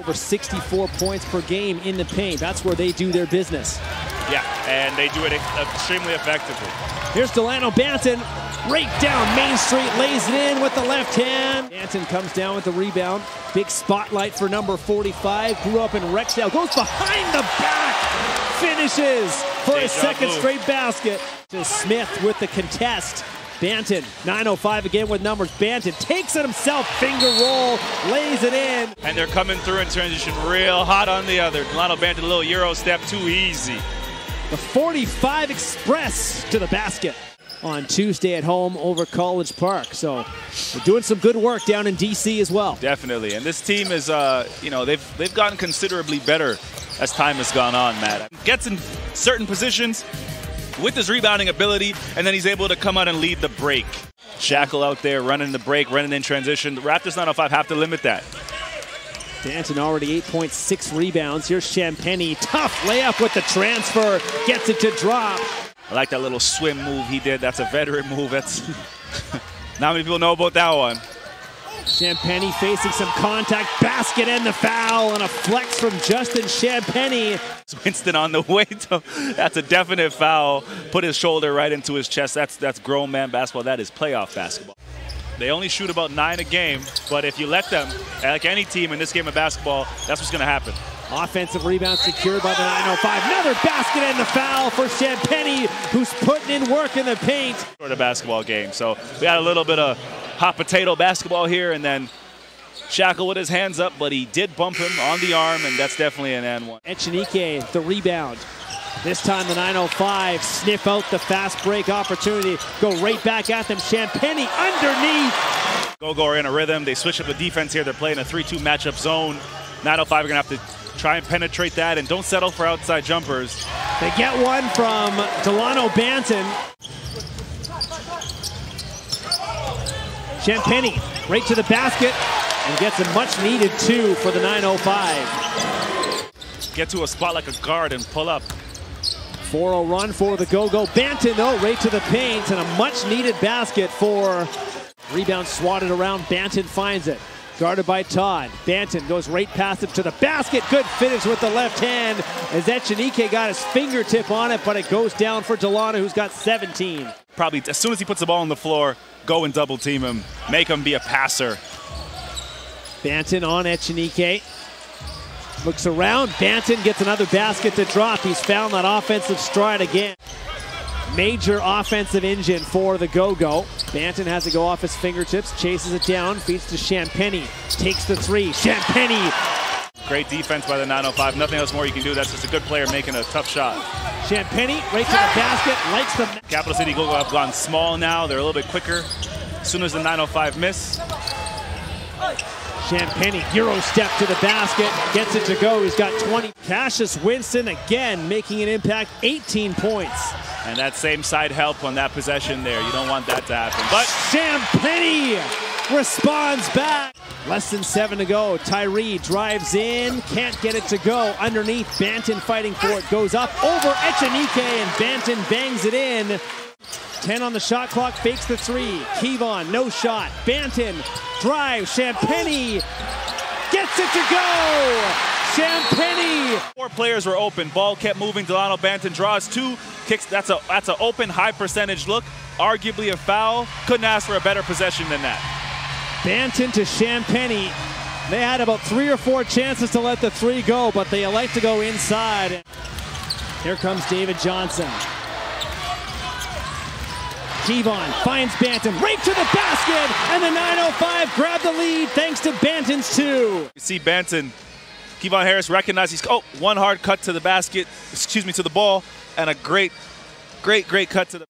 Over 64 points per game in the paint. That's where they do their business. Yeah, and they do it extremely effectively. Here's Dalano Banton. Right down Main Street, lays it in with the left hand. Banton comes down with the rebound. Big spotlight for number 45. Grew up in Rexdale. Goes behind the back. Finishes for a second straight basket. To Smith with the contest. Banton, 905 again with numbers. Banton takes it himself, finger roll, lays it in. And they're coming through in transition real hot on the other. Dalano Banton, a little Euro step, too easy. The 45 Express to the basket on Tuesday at home over College Park. So they're doing some good work down in D.C. as well. Definitely, and this team is, you know, they've gotten considerably better as time has gone on, Matt. Gets in certain positions with his rebounding ability, and then he's able to come out and lead the break. Shackle out there, running the break, running in transition. The Raptors 905 have to limit that. Banton already 8.6 rebounds. Here's Champagnie. Tough layup with the transfer. Gets it to drop. I like that little swim move he did. That's a veteran move. That's not many people know about that one. Champagnie facing some contact, basket and the foul, and a flex from Justin Champagnie. Winston on the way to, that's a definite foul. Put his shoulder right into his chest. That's grown man basketball. That is playoff basketball. They only shoot about 9 a game, but if you let them, like any team in this game of basketball, that's what's going to happen. Offensive rebound secured by the 905. Another basket and the foul for Champagnie, who's putting in work in the paint. For the basketball game, so we got a little bit of hot potato basketball here, and then Shackle with his hands up, but he did bump him on the arm, and that's definitely an and one. Echenique, the rebound. This time the 905 sniff out the fast break opportunity. Go right back at them. Champagnie underneath. Go-Go are in a rhythm. They switch up the defense here. They're playing a 3-2 matchup zone. 905 are going to have to try and penetrate that, and don't settle for outside jumpers. They get one from Dalano Banton. Champagnie right to the basket and gets a much-needed 2 for the 905. Get to a spot like a guard and pull up. 4-0 run for the Go-Go. Banton, though, right to the paint, and a much-needed basket for... Rebound swatted around. Banton finds it. Guarded by Todd. Banton goes right past him to the basket. Good finish with the left hand as Echenique got his fingertip on it, but it goes down for Delano, who's got 17. Probably as soon as he puts the ball on the floor, go and double team him. Make him be a passer. Banton on Echenique. Looks around. Banton gets another basket to drop. He's found that offensive stride again. Major offensive engine for the Go-Go. Banton has to go off his fingertips, chases it down, feeds to Champagnie, takes the 3. Champagnie! Great defense by the 905. Nothing else more you can do. That's just a good player making a tough shot. Champagnie right to the basket, likes the... Capital City Go-Go have gone small now. They're a little bit quicker. As soon as the 905 miss. Champagnie, Euro step to the basket, gets it to go. He's got 20. Cassius Winston again making an impact, 18 points. And that same side help on that possession there. You don't want that to happen. But Champagnie responds back. Less than 7 to go. Tyree drives in, can't get it to go. Underneath, Banton fighting for it. Goes up over Echenique, and Banton bangs it in. 10 on the shot clock, fakes the 3. Kevon, no shot. Banton drives. Champagnie gets it to go. Champagnie! 4 players were open. Ball kept moving. Dalano Banton draws 2 kicks. That's an open high percentage look. Arguably a foul. Couldn't ask for a better possession than that. Banton to Champagnie. They had about 3 or 4 chances to let the 3 go, but they elect to go inside. Here comes David Johnson. Kevon finds Banton right to the basket, and the 905 grab the lead thanks to Banton's 2. You see Banton. Kevon Harris recognizes, one hard cut to the basket, excuse me, to the ball, and a great cut to the